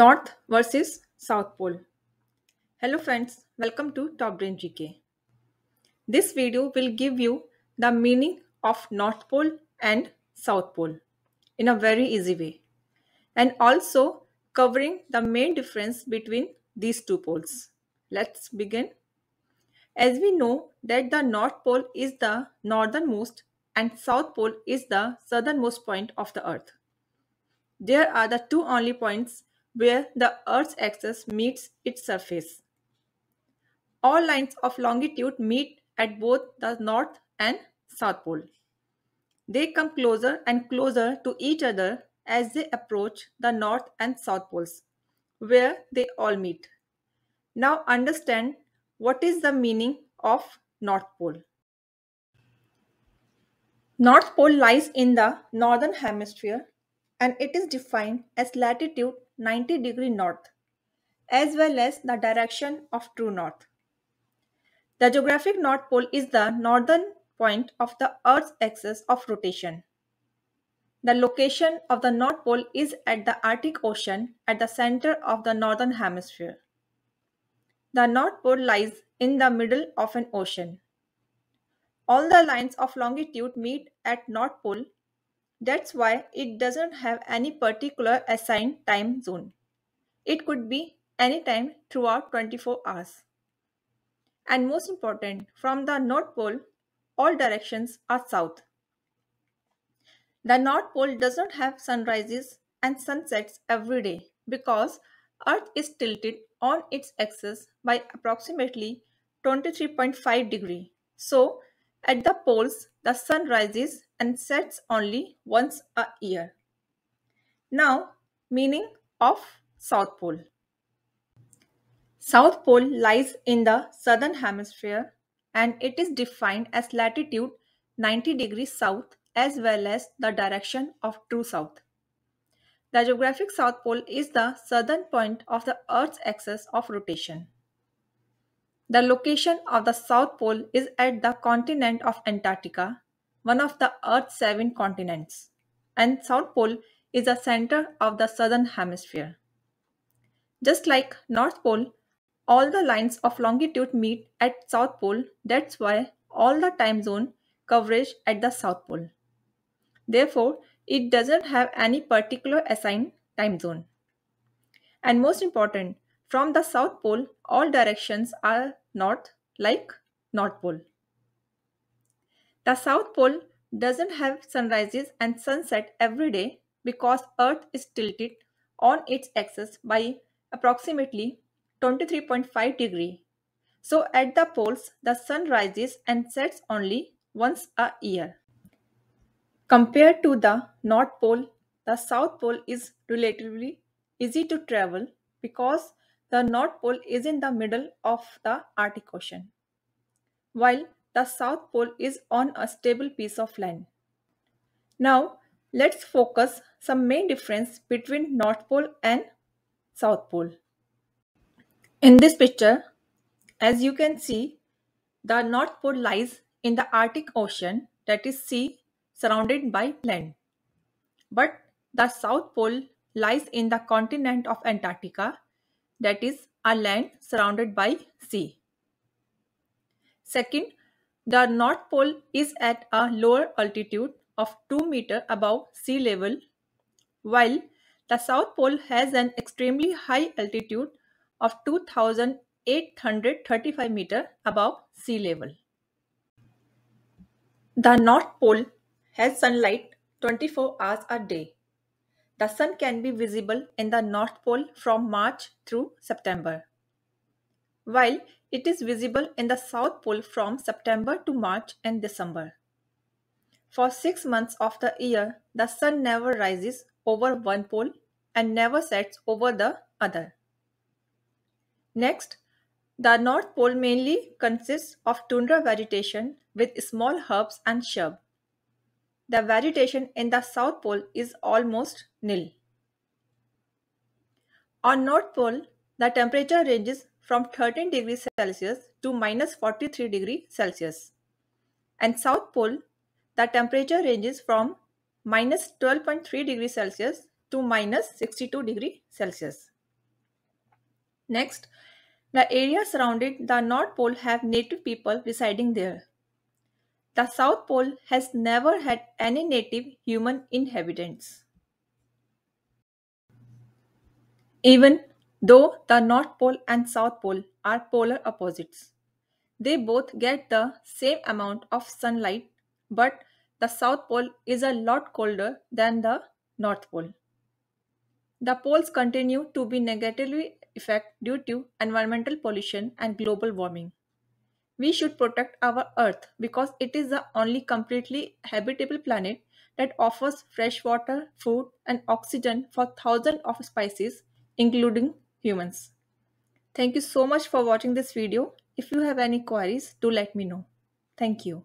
North versus South Pole. Hello friends, welcome to TOPBrain GK. This video will give you the meaning of North Pole and South Pole in a very easy way, and also covering the main difference between these two poles. Let's begin. As we know that the North Pole is the northernmost and South Pole is the southernmost point of the Earth. There are the two only points where the Earth's axis meets its surface. All lines of longitude meet at both the North and South Pole. They come closer and closer to each other as they approach the North and South Poles, where they all meet. Now understand what is the meaning of North Pole. North Pole lies in the Northern Hemisphere and it is defined as latitude 90° north, as well as the direction of true north. The geographic North Pole is the northern point of the Earth's axis of rotation. The location of the North Pole is at the Arctic Ocean at the center of the Northern Hemisphere. The North Pole lies in the middle of an ocean. All the lines of longitude meet at North Pole. That's why it doesn't have any particular assigned time zone. It could be any time throughout 24 hours. And most important, from the North Pole, all directions are south. The North Pole does not have sunrises and sunsets every day because Earth is tilted on its axis by approximately 23.5°. So, at the poles, the sun rises and sets only once a year. Now, meaning of South Pole. South Pole lies in the Southern Hemisphere and it is defined as latitude 90° south, as well as the direction of true south. The geographic South Pole is the southern point of the Earth's axis of rotation. The location of the South Pole is at the continent of Antarctica, one of the Earth's 7 continents, and South Pole is the center of the Southern Hemisphere. Just like North Pole, all the lines of longitude meet at South Pole. That's why all the time zone coverage at the South Pole. Therefore, it doesn't have any particular assigned time zone. And most important, from the South Pole, all directions are north, like North Pole. The South Pole doesn't have sunrises and sunset every day because Earth is tilted on its axis by approximately 23.5°. So at the poles, the sun rises and sets only once a year. Compared to the North Pole, the South Pole is relatively easy to travel because the North Pole is in the middle of the Arctic Ocean, while the South Pole is on a stable piece of land. Now, let's focus some main difference between North Pole and South Pole. In this picture, as you can see, the North Pole lies in the Arctic Ocean, that is sea, surrounded by land. But the South Pole lies in the continent of Antarctica, that is a land surrounded by sea. Second, the North Pole is at a lower altitude of 2 meters above sea level, while the South Pole has an extremely high altitude of 2,835 meters above sea level. The North Pole has sunlight 24 hours a day. The sun can be visible in the North Pole from March through September, while it is visible in the South Pole from September to March and December. For 6 months of the year, the sun never rises over one pole and never sets over the other. Next, the North Pole mainly consists of tundra vegetation with small herbs and shrubs. The vegetation in the South Pole is almost nil. On North Pole, the temperature ranges from 13°C to -43°C. And South Pole, the temperature ranges from -12.3°C to -62°C. Next, the area surrounding the North Pole have native people residing there. The South Pole has never had any native human inhabitants. Even though the North Pole and South Pole are polar opposites, they both get the same amount of sunlight, but the South Pole is a lot colder than the North Pole. The poles continue to be negatively affected due to environmental pollution and global warming. We should protect our Earth because it is the only completely habitable planet that offers fresh water, food, and oxygen for thousands of species, including humans. Thank you so much for watching this video. If you have any queries, do let me know. Thank you.